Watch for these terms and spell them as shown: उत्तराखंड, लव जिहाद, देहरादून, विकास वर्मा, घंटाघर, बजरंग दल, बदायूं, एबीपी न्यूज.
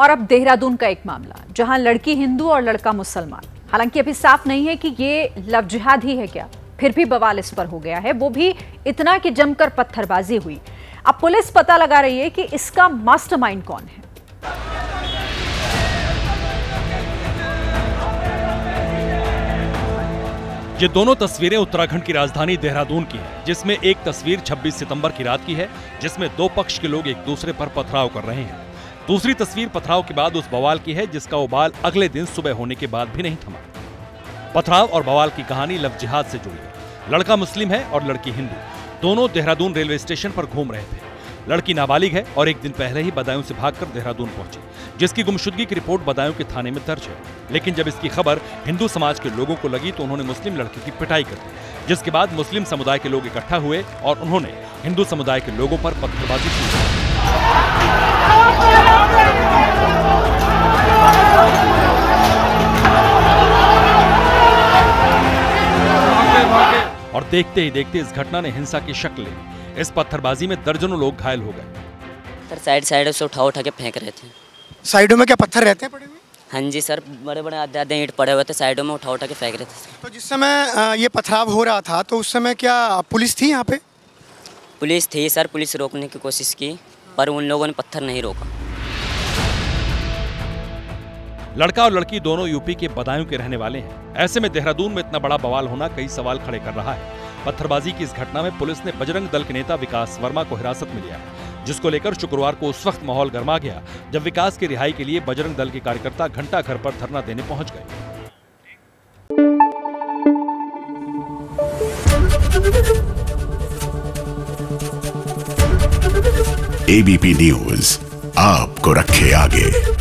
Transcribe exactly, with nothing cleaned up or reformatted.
और अब देहरादून का एक मामला जहां लड़की हिंदू और लड़का मुसलमान, हालांकि अभी साफ नहीं है कि ये लव जिहाद ही है क्या, फिर भी बवाल इस पर हो गया है, वो भी इतना कि जमकर पत्थरबाजी हुई। अब पुलिस पता लगा रही है कि इसका मास्टरमाइंड कौन है। ये दोनों तस्वीरें उत्तराखंड की राजधानी देहरादून की है, जिसमें एक तस्वीर छब्बीस सितंबर की रात की है जिसमें दो पक्ष के लोग एक दूसरे पर पथराव कर रहे हैं। दूसरी तस्वीर पथराव के बाद उस बवाल की है जिसका उबाल अगले दिन सुबह होने के बाद भी नहीं थमा। पथराव और बवाल की कहानी लव जिहाद से जुड़ी है। लड़का मुस्लिम है और लड़की हिंदू, दोनों देहरादून रेलवे स्टेशन पर घूम रहे थे। लड़की नाबालिग है और एक दिन पहले ही बदायूं से भागकर देहरादून पहुंची, जिसकी गुमशुदगी की रिपोर्ट बदायूं के थाने में दर्ज है। लेकिन जब इसकी खबर हिंदू समाज के लोगों को लगी तो उन्होंने मुस्लिम लड़की की पिटाई कर दी, जिसके बाद मुस्लिम समुदाय के लोग इकट्ठा हुए और उन्होंने हिंदू समुदाय के लोगों पर पत्थरबाजी शुरू की। और देखते ही देखते इस घटना ने हिंसा की शक्ल ली। इस पत्थरबाजी में दर्जनों लोग घायल हो गए। सर साइड साइड से उठा उठा के फेंक रहे थे। साइडों में क्या पत्थर रहते हैं पड़े हुए? हाँ जी सर, बड़े बड़े आधे-आधे ईंट पड़े हुए थे, साइडों में उठा उठा के फेंक रहे थे। तो जिस समय ये पथराव हो रहा था तो उस समय क्या पुलिस थी यहाँ पे? पुलिस थी सर, पुलिस रोकने की कोशिश की पर उन लोगों ने पत्थर नहीं रोका। लड़का और लड़की दोनों यूपी के बदायूं के रहने वाले हैं। ऐसे में देहरादून में इतना बड़ा बवाल होना कई सवाल खड़े कर रहा है। पत्थरबाजी की इस घटना में पुलिस ने बजरंग दल के नेता विकास वर्मा को हिरासत में लिया, जिसको लेकर शुक्रवार को उस वक्त माहौल गर्मा गया जब विकास की रिहाई के लिए बजरंग दल के कार्यकर्ता घंटाघर पर धरना देने पहुंच गए। एबीपी न्यूज आपको रखे आगे।